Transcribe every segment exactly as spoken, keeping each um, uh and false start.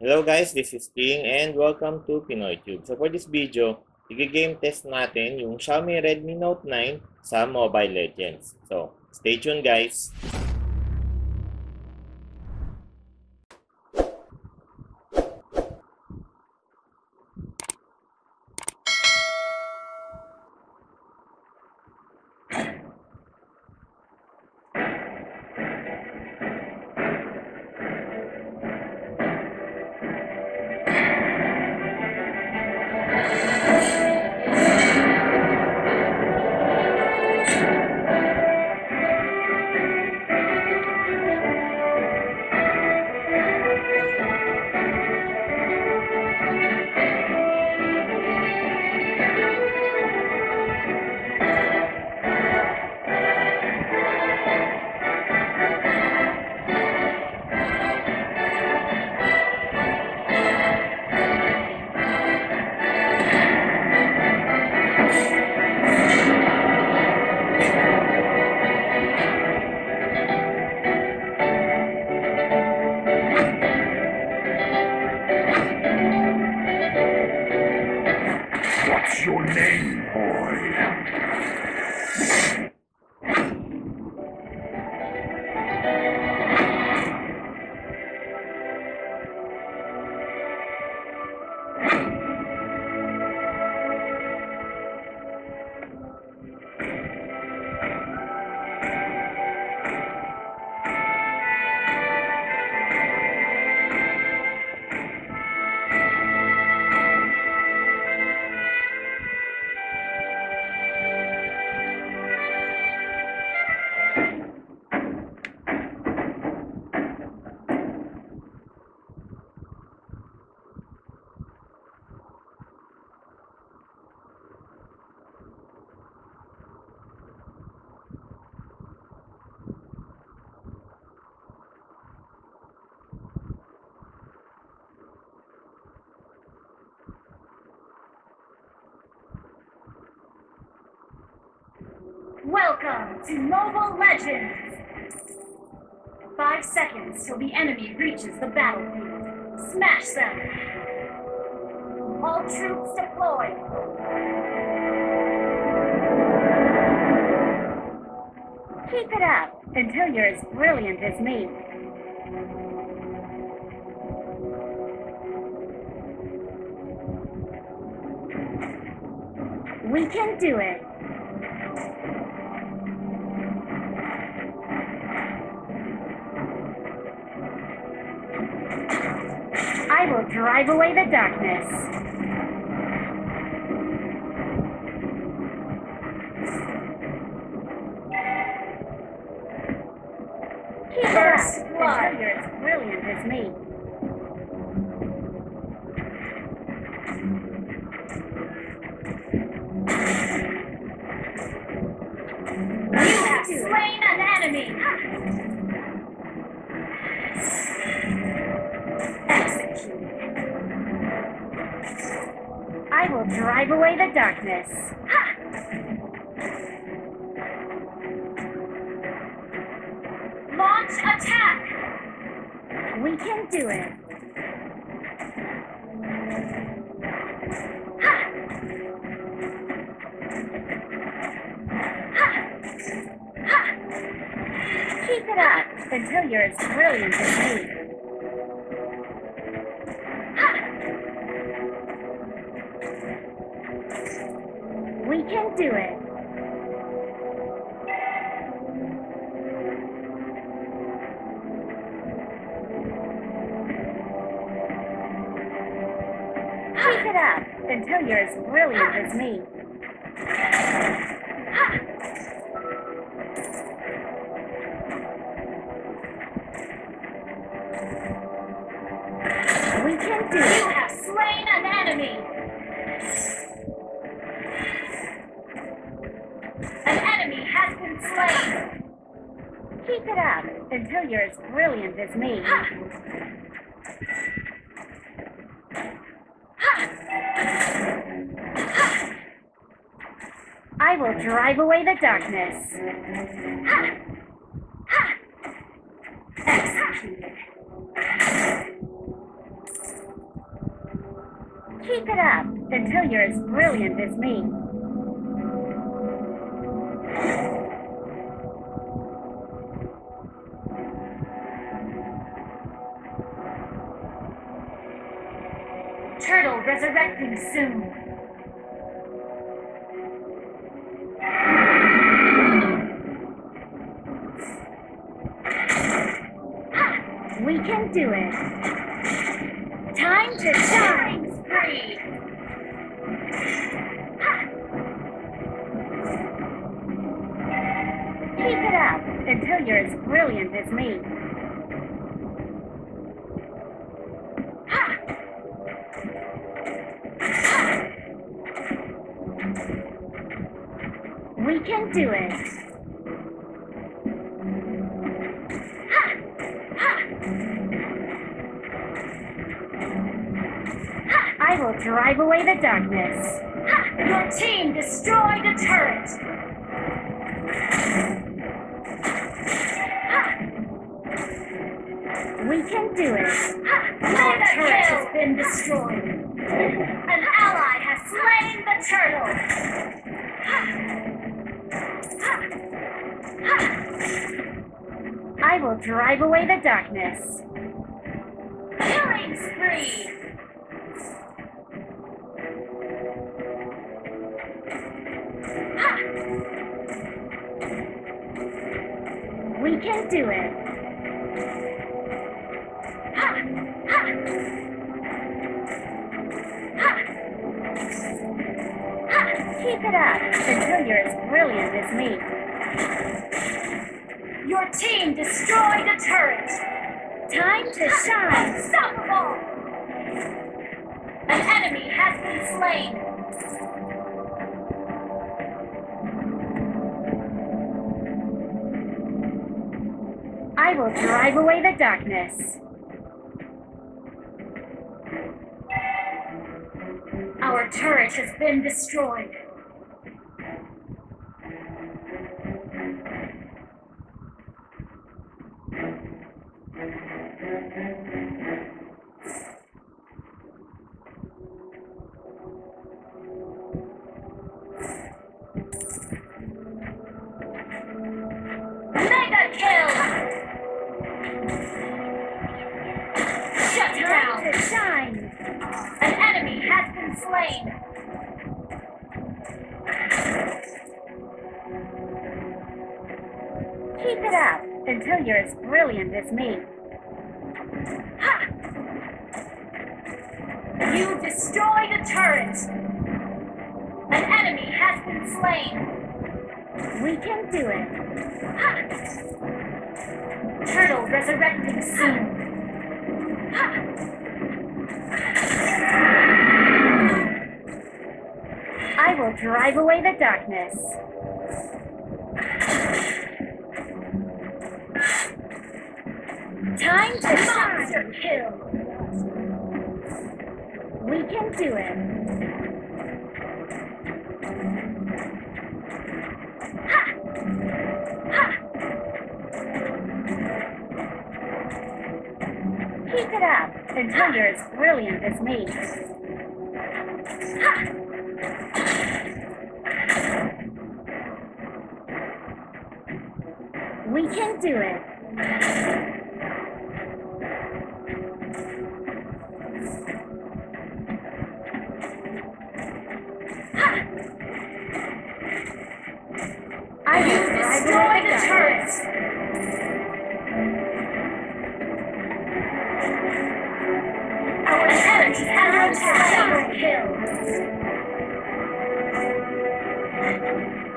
Hello guys, this is King and welcome to PinoyTube. So for this video, i-game test natin yung Xiaomi Redmi Note nine sa Mobile Legends. So, stay tuned guys! What's your name, boy? Welcome to Mobile Legends! Five seconds till the enemy reaches the battlefield. Smash them! All troops deployed! Keep it up until you're as brilliant as me. We can do it! I will drive away the darkness. Keep it up until you're as brilliant as me. You have slain an enemy! I will drive away the darkness. Ha! Launch attack! We can do it. Ha! Ha! Ha! Keep it up until you're as brilliant as me. We can do it. Keep it up until you're as brilliant as me. We can do it. You have slain an enemy. Keep it up until you're as brilliant as me. Ha! Ha! Ha! I will drive away the darkness. Ha! Ha! Execute. Keep it up until you're as brilliant as me. Turtle resurrecting soon. Ha! We can do it. Time to shine. Spree. Ha! Keep it up until you're as brilliant as me. Ha! Ha! We can do it. I will drive away the darkness. Ha! Your team destroyed a turret. Ha! We can do it. Ha! Your turret has been destroyed. An ally has slain the turtle. Ha! Ha! Ha! I will drive away the darkness. Killing spree. We can do it. Ha! Ha! Ha! Ha! Keep it up until you're as brilliant as me. Your team destroyed a turret. Time to ha! Shine. Unstoppable! An enemy has been slain. I will drive away the darkness. Our turret has been destroyed. Mega kill! Shine. An enemy has been slain. Keep it up until you're as brilliant as me. Ha! You destroyed a turret. An enemy has been slain. We can do it. Ha! Turtle resurrecting soon. Ha! I will drive away the darkness. Time to monster kill. We can do it. Ha! Ha! Keep it up until you're as brilliant as me. Ha! We can do it. Ha! I will destroy the turrets. Our enemy has been killed.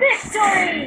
Victory!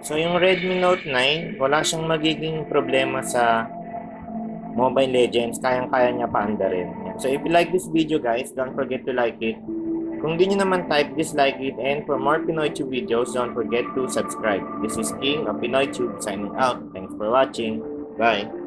So yung Redmi Note nine, wala siyang magiging problema sa Mobile Legends. Kayang-kaya niya paandarin. So if you like this video guys, don't forget to like it. Kung di nyo naman type, dislike it. And for more PinoyTube videos, don't forget to subscribe. This is King of PinoyTube signing out. Thanks for watching. Bye!